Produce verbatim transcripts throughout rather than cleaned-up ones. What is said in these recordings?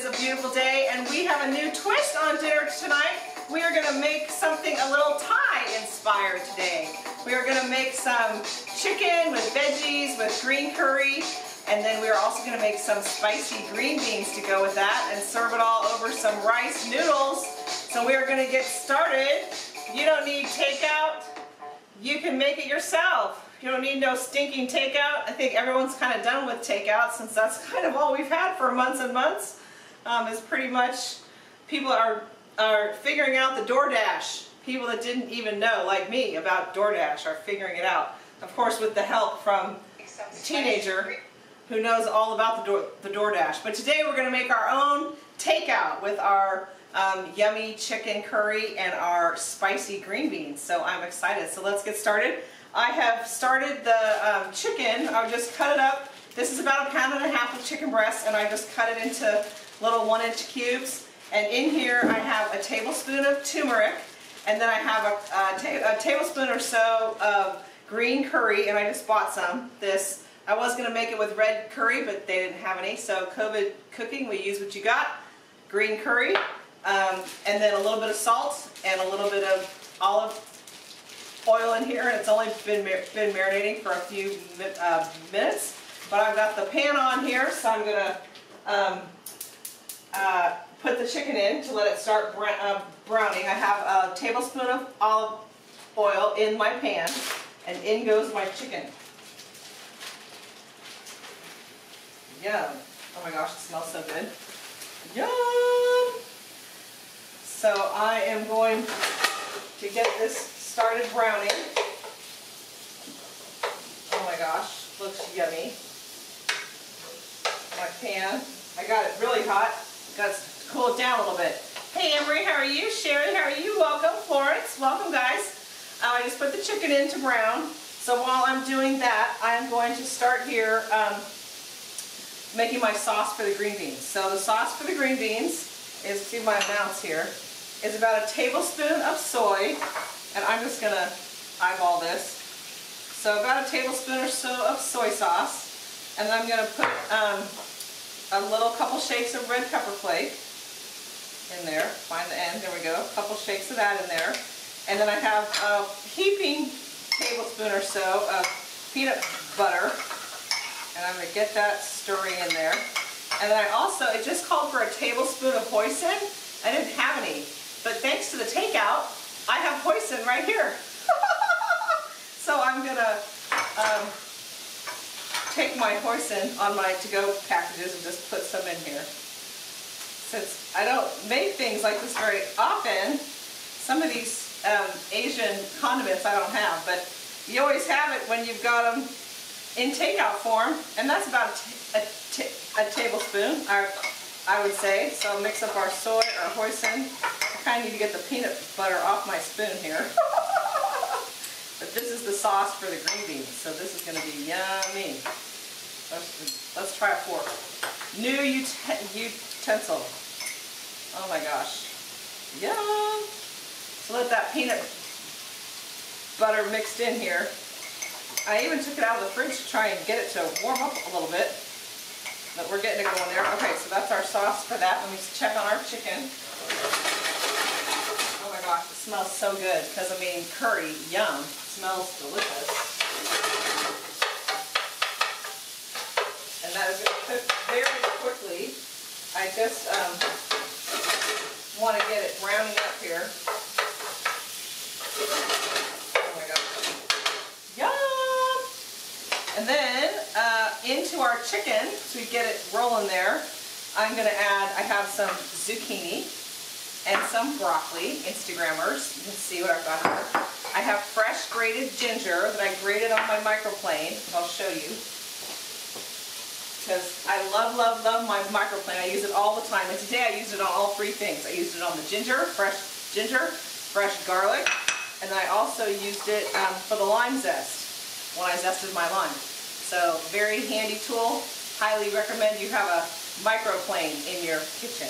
is a beautiful day, and we have a new twist on dinner tonight. We are going to make something a little Thai inspired today. We are going to make some chicken with veggies, with green curry, and then we are also going to make some spicy green beans to go with that and serve it all over some rice noodles. So we are going to get started. You don't need takeout. You can make it yourself. You don't need no stinking takeout. I think everyone's kind of done with takeout since that's kind of all we've had for months and months. Um, it's pretty much people are, are figuring out the DoorDash. People that didn't even know, like me, about DoorDash are figuring it out. Of course, with the help from a teenager who knows all about the, door, the DoorDash. But today we're going to make our own takeout with our um, yummy chicken curry and our spicy green beans. So I'm excited. So let's get started. I have started the um, chicken. I'll just cut it up. This is about a pound and a half of chicken breast, and I just cut it into little one inch cubes. And in here I have a tablespoon of turmeric, and then I have a, a, ta a tablespoon or so of green curry, and I just bought some. This, I was going to make it with red curry, but they didn't have any, so COVID cooking, we use what you got. Green curry, um, and then a little bit of salt, and a little bit of olive oil in here, and it's only been, mar been marinating for a few uh, minutes, but I've got the pan on here, so I'm going to um, uh, put the chicken in to let it start brown uh, browning. I have a tablespoon of olive oil in my pan, and in goes my chicken. Yum. Oh my gosh, it smells so good. Yum! So I am going to get this started browning. Oh my gosh, looks yummy. My pan, I got it really hot. Got to cool it down a little bit. Hey Emery, how are you? Sherry, how are you? Welcome, Florence. Welcome, guys. Uh, I just put the chicken in to brown. So while I'm doing that, I'm going to start here um, making my sauce for the green beans. So the sauce for the green beans is, see my amounts here, is about a tablespoon of soy. And I'm just going to eyeball this. So about a tablespoon or so of soy sauce. And then I'm going to put um, a little couple shakes of red pepper flake in there. Find the end. There we go. A couple shakes of that in there. And then I have a heaping tablespoon or so of peanut butter. And I'm going to get that stirring in there. And then I also, it just called for a tablespoon of hoisin. I didn't have any. But thanks to the takeout, I have hoisin right here. So I'm going to um, take my hoisin on my to-go packages and just put some in here. Since I don't make things like this very often, some of these um, Asian condiments I don't have, but you always have it when you've got them in takeout form, and that's about a, t a, t a tablespoon, I, I would say. So I'll mix up our soy, our hoisin. I kind of need to get the peanut butter off my spoon here. But this is the sauce for the green beans, so this is going to be yummy. Let's, let's try a fork. New ut utensil. Oh my gosh. Yum! So let that peanut butter mixed in here. I even took it out of the fridge to try and get it to warm up a little bit. But we're getting it going there. Okay, so that's our sauce for that. Let me check on our chicken. It smells so good because, I mean, curry, yum, smells delicious. And that is going to cook very quickly. I just um, want to get it browning up here. Oh my gosh. Yum! And then uh, into our chicken, so we get it rolling there, I'm going to add, I have some zucchini and some broccoli. Instagrammers, you can see what I've got here. I have fresh grated ginger that I grated on my microplane. I'll show you. Because I love, love, love my microplane. I use it all the time. And today I used it on all three things. I used it on the ginger, fresh ginger, fresh garlic, and then I also used it um, for the lime zest when I zested my lime. So very handy tool. Highly recommend you have a microplane in your kitchen.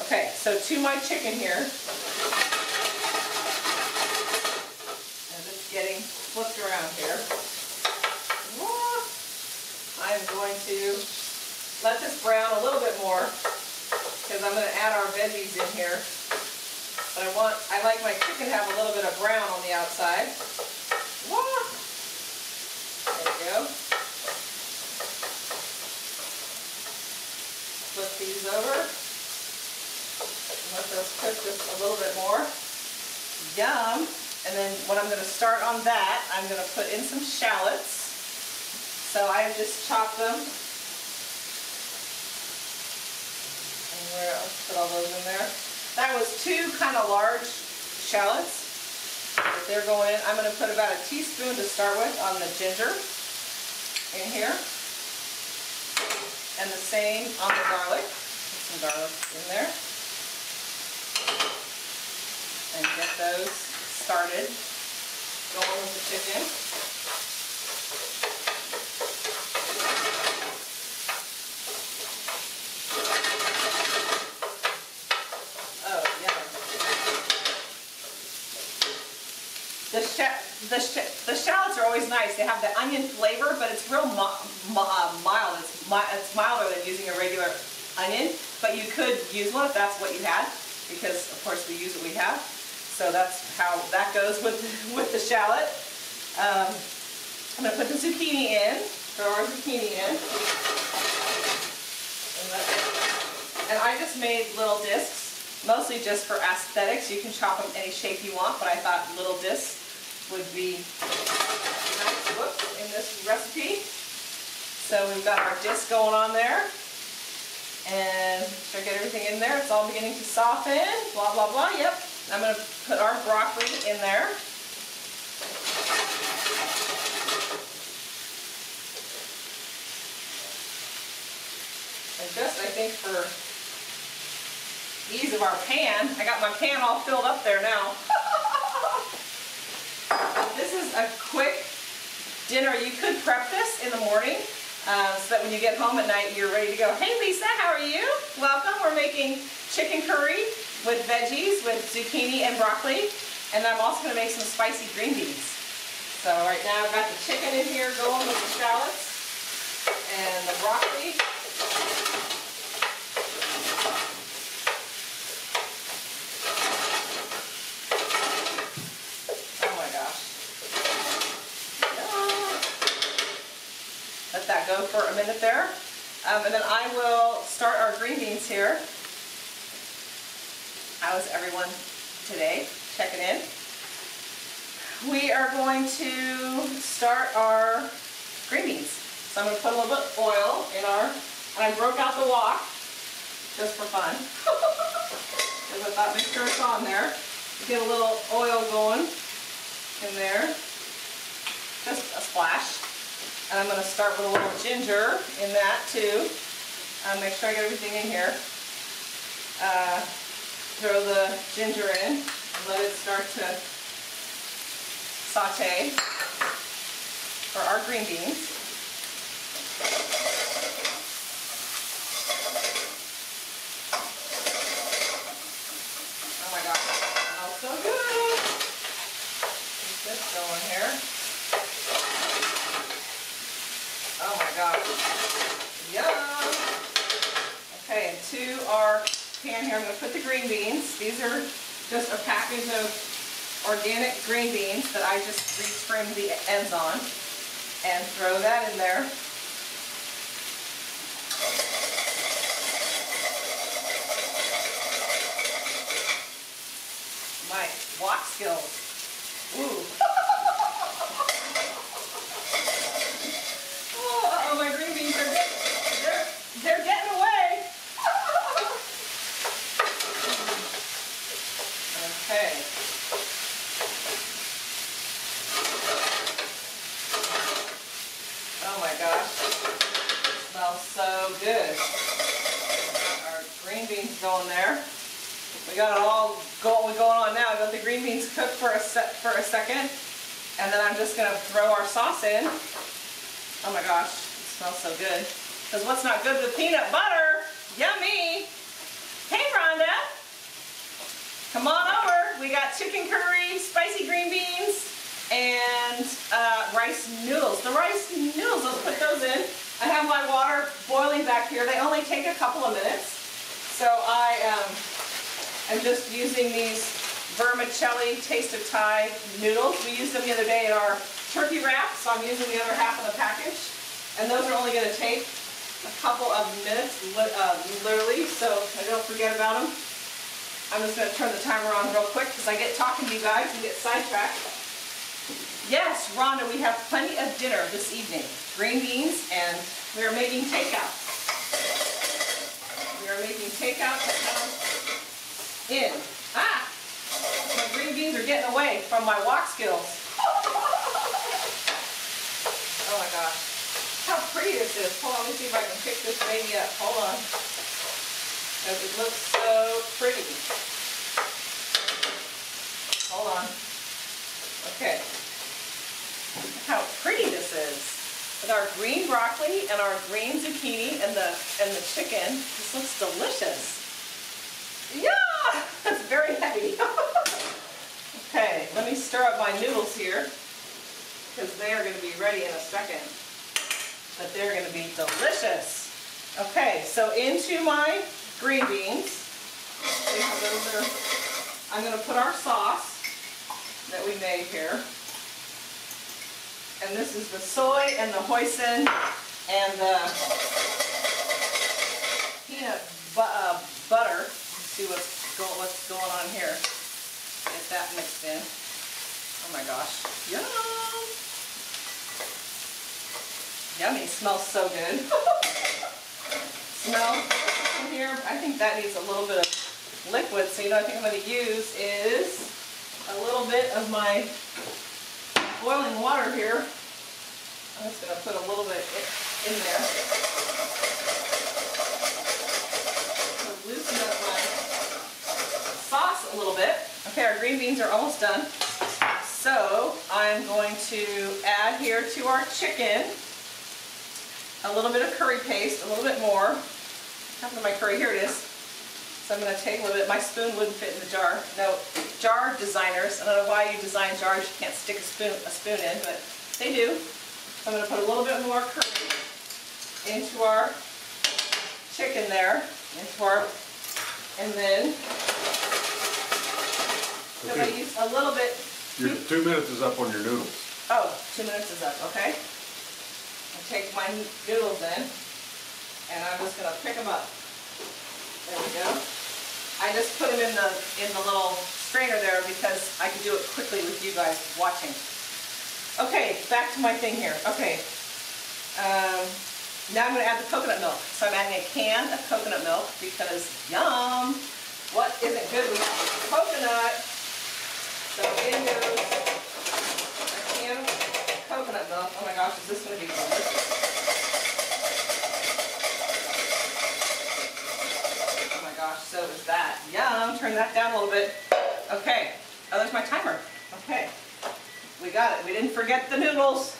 Okay, so to my chicken here, as it's getting flipped around here, I'm going to let this brown a little bit more because I'm going to add our veggies in here. But I want, I like my chicken to have a little bit of brown on the outside. Whoa! There we go. Flip these over. Let those cook just a little bit more. Yum! And then what I'm going to start on that, I'm going to put in some shallots. So I've just chopped them. I'll put all those in there. That was two kind of large shallots. But they're going in. I'm going to put about a teaspoon to start with on the ginger in here. And the same on the garlic. Put some garlic in there. And get those started. Going with the chicken. The, sh the, sh the shallots are always nice. They have the onion flavor, but it's real mi mi uh, mild. It's, mi it's milder than using a regular onion, but you could use one if that's what you had, because of course we use what we have. So that's how that goes with with the shallot. Um, I'm gonna put the zucchini in. Throw our zucchini in. And, let it, and I just made little discs, mostly just for aesthetics. You can chop them any shape you want, but I thought little discs would be nice whoops, in this recipe. So we've got our disc going on there. And should I get everything in there? It's all beginning to soften, blah, blah, blah, yep. I'm gonna put our broccoli in there. And just, I think, for ease of our pan, I got my pan all filled up there now. This is a quick dinner. You could prep this in the morning uh, so that when you get home at night, you're ready to go. Hey, Lisa, how are you? Welcome. We're making chicken curry with veggies, with zucchini and broccoli. And I'm also going to make some spicy green beans. So right now I've got the chicken in here going with the shallots and the broccoli. That go for a minute there. Um, and then I will start our green beans here. How's everyone today? Checking in. We are going to start our green beans. So I'm going to put a little bit of oil in our, and I broke out the wok just for fun. Because I thought make sure it's on there. Get a little oil going in there. Just a splash. And I'm going to start with a little ginger in that too. Um, make sure I get everything in here. Uh, throw the ginger in and let it start to saute for our green beans. Oh my gosh, that smells so good. Get this going here. Oh my gosh, yum! Okay, into our pan here, I'm going to put the green beans. These are just a package of organic green beans that I just retrimmed the ends on, and throw that in there. My wok skills. Ooh. Going there. We got it all going on now. Let the green beans cook for a set for a second, and then I'm just gonna throw our sauce in. Oh my gosh, it smells so good. Because what's not good with peanut butter? Yummy. Hey Rhonda, come on over. We got chicken curry, spicy green beans, and uh, rice noodles. The rice noodles, let's put those in. I have my water boiling back here. They only take a couple of minutes. So I I'm just using these vermicelli Taste of Thai noodles. We used them the other day in our turkey wrap, so I'm using the other half of the package. And those are only going to take a couple of minutes, uh, literally, so I don't forget about them. I'm just going to turn the timer on real quick because I get talking to you guys and get sidetracked. Yes, Rhonda, we have plenty of dinner this evening. Green beans, and we are making takeout. We are making takeout to come in. Ah! My green beans are getting away from my walk skills. Oh my gosh. How pretty this is. Hold on, let me see if I can pick this baby up. Hold on. Because it looks so pretty. Hold on. Okay. How pretty this is. With our green broccoli and our green zucchini and the and the chicken. This looks delicious. Yeah! That's very heavy. Okay, let me stir up my noodles here, because they are going to be ready in a second. But they're going to be delicious. Okay, so into my green beans. See how those are. I'm going to put our sauce that we made here. And this is the soy and the hoisin and the peanut bu uh, butter. Let's see what's, go what's going on here. Get that mixed in. Oh my gosh. Yum! Yummy. Smells so good. Smell in here. I think that needs a little bit of liquid. So you know what I think I'm going to use is a little bit of my boiling water here. I'm just going to put a little bit in there. So loosen up my sauce a little bit. Okay, our green beans are almost done. So I'm going to add here to our chicken a little bit of curry paste, a little bit more. What happened to my curry? Here it is. So I'm going to take a little bit. My spoon wouldn't fit in the jar. No, jar designers. I don't know why you design jars you can't stick a spoon a spoon in, but they do. So I'm going to put a little bit more curry into our chicken there, into our, and then okay. I use a little bit. Your two minutes is up on your noodles. Oh, two minutes is up. Okay. I take my noodles in, and I'm just going to pick them up. There we go. I just put them in the in the little strainer there because I can do it quickly with you guys watching. Okay, back to my thing here. Okay. Um, now I'm going to add the coconut milk. So I'm adding a can of coconut milk because yum. What isn't good with coconut? So in goes a can of coconut milk. Oh my gosh, is this going to be delicious? So is that. Yum. Turn that down a little bit. Okay. Oh, there's my timer. Okay. We got it. We didn't forget the noodles.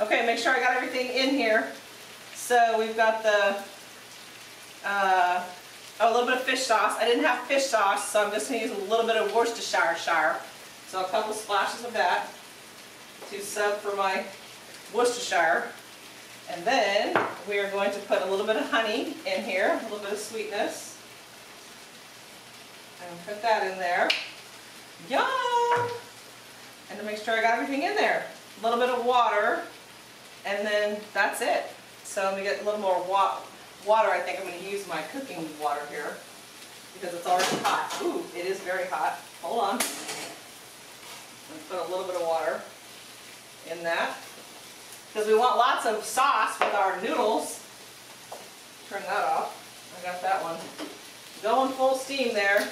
Okay, make sure I got everything in here. So we've got the, uh, oh, a little bit of fish sauce. I didn't have fish sauce, so I'm just going to use a little bit of Worcestershire. So a couple splashes of that to sub for my Worcestershire. And then we are going to put a little bit of honey in here, a little bit of sweetness. And put that in there. Yum! And to make sure I got everything in there. A little bit of water, and then that's it. So let me get a little more wa water. I think I'm going to use my cooking water here because it's already hot. Ooh, it is very hot. Hold on. Let's put a little bit of water in that because we want lots of sauce with our noodles. Turn that off. I got that one. Going full steam there.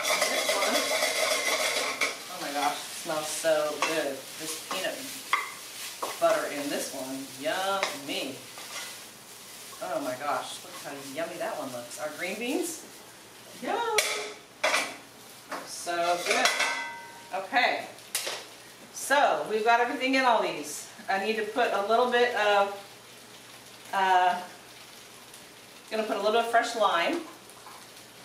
This one. Oh my gosh, it smells so good. This peanut butter in this one. Yummy. Oh my gosh, look how yummy that one looks. Our green beans. Yum. So good. Okay. So, we've got everything in all these. I need to put a little bit of, uh, gonna put a little bit of fresh lime.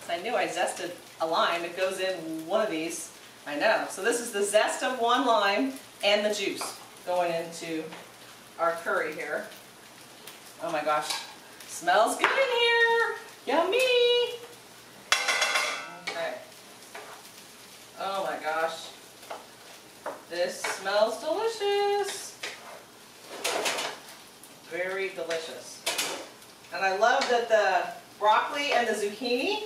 I knew I zested a lime. It goes in one of these. I know. So this is the zest of one lime and the juice going into our curry here. Oh my gosh. Smells good in here. Yummy. Okay. broccoli and the zucchini,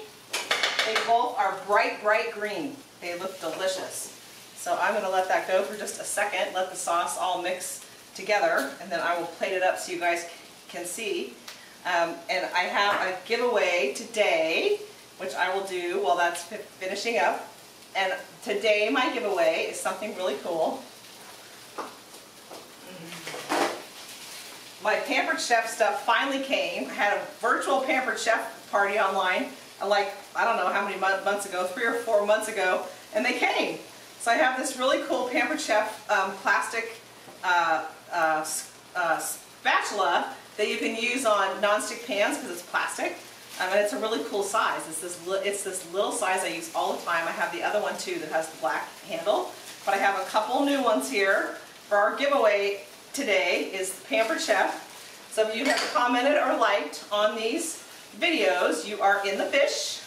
they both are bright, bright green. They look delicious. So I'm going to let that go for just a second, let the sauce all mix together, and then I will plate it up so you guys can see. Um, and I have a giveaway today, which I will do while that's finishing up. And today my giveaway is something really cool. My Pampered Chef stuff finally came. I had a virtual Pampered Chef party online, like, I don't know how many months ago, three or four months ago, and they came. So I have this really cool Pampered Chef um, plastic uh, uh, uh, spatula that you can use on nonstick pans because it's plastic, um, and it's a really cool size. It's this, it's this little size I use all the time. I have the other one too that has the black handle, but I have a couple new ones here for our giveaway. Today is the Pampered Chef. So if you have commented or liked on these videos, you are in the fish.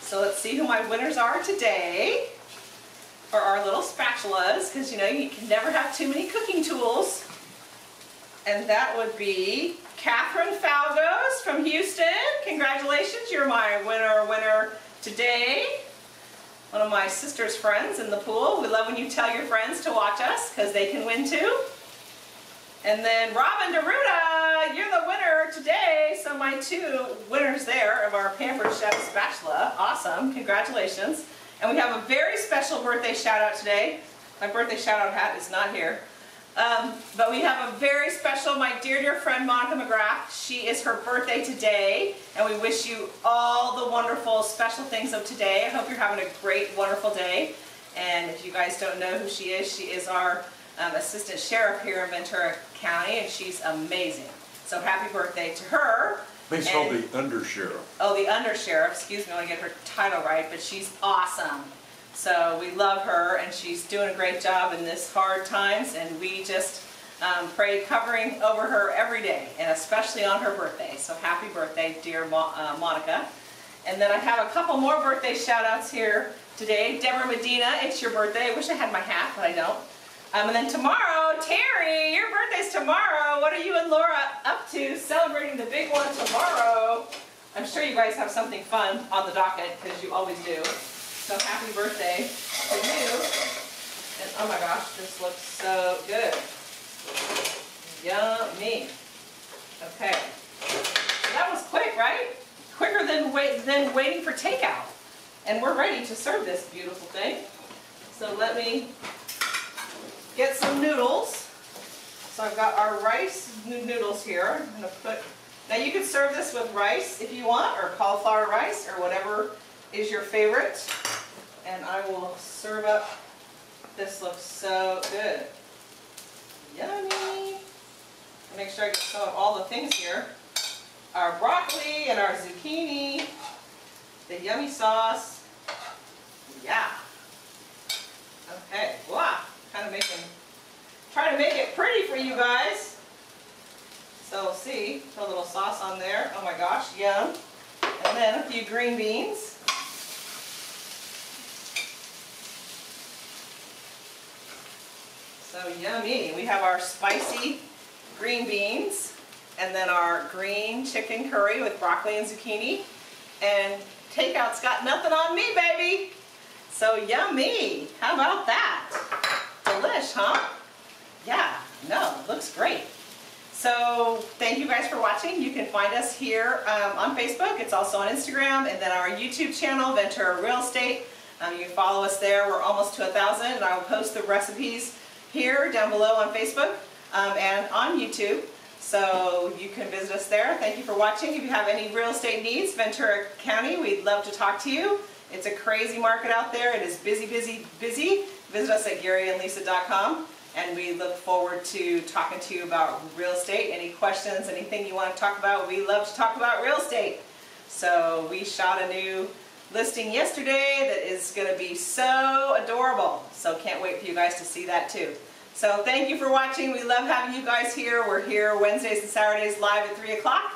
So let's see who my winners are today for our little spatulas, because you know you can never have too many cooking tools. And that would be Catherine Falgos from Houston. Congratulations, you're my winner winner today. One of my sister's friends in the pool. We love when you tell your friends to watch us because they can win too. And then Robin DeRuta, you're the winner today. So my two winners there of our Pampered Chef spatula. Awesome, congratulations. And we have a very special birthday shout out today. My birthday shout out hat is not here. Um, but we have a very special, my dear, dear friend, Monica McGrath. She is her birthday today. And we wish you all the wonderful, special things of today. I hope you're having a great, wonderful day. And if you guys don't know who she is, she is our Um, assistant sheriff here in Ventura County, and she's amazing. So happy birthday to her. Please call the undersheriff. Oh, the undersheriff. Excuse me, I want to get her title right, but she's awesome. So we love her, and she's doing a great job in this hard times, and we just um, pray covering over her every day, and especially on her birthday. So happy birthday, dear Mo uh, Monica. And then I have a couple more birthday shout-outs here today. Deborah Medina, it's your birthday. I wish I had my hat, but I don't. Um, and then tomorrow, Terry, your birthday's tomorrow. What are you and Laura up to celebrating the big one tomorrow? I'm sure you guys have something fun on the docket because you always do. So happy birthday to you. And oh my gosh, this looks so good. Yummy. Okay. So that was quick, right? Quicker than, wait, than waiting for takeout. And we're ready to serve this beautiful thing. So let me get some noodles. So I've got our rice noodles here. I'm gonna put, now you can serve this with rice if you want, or cauliflower rice, or whatever is your favorite. And I will serve up, this looks so good. Yummy. Make sure I get some of all the things here. Our broccoli and our zucchini, the yummy sauce. Yeah. Okay, wow. Kind of making, trying to make it pretty for you guys. So we'll see, put a little sauce on there. Oh my gosh, yum. And then a few green beans. So yummy. We have our spicy green beans and then our green chicken curry with broccoli and zucchini. And takeout's got nothing on me, baby. So yummy. How about that? Delish, huh? Yeah, no, looks great. So thank you guys for watching. You can find us here um, on Facebook. It's also on Instagram, and then our YouTube channel, Ventura Real Estate. Um, you can follow us there. We're almost to a thousand, and I will post the recipes here down below on Facebook um, and on YouTube. So you can visit us there. Thank you for watching. If you have any real estate needs, Ventura County, we'd love to talk to you. It's a crazy market out there. It is busy, busy, busy. Visit us at Gary and Lisa dot com, and we look forward to talking to you about real estate. Any questions, anything you want to talk about, we love to talk about real estate. So we shot a new listing yesterday that is going to be so adorable. So can't wait for you guys to see that too. So thank you for watching. We love having you guys here. We're here Wednesdays and Saturdays live at three o'clock.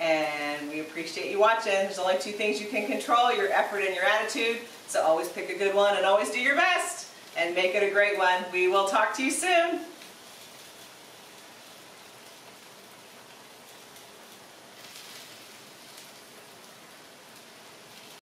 And we appreciate you watching. There's only two things you can control, your effort and your attitude. So always pick a good one and always do your best and make it a great one. We will talk to you soon.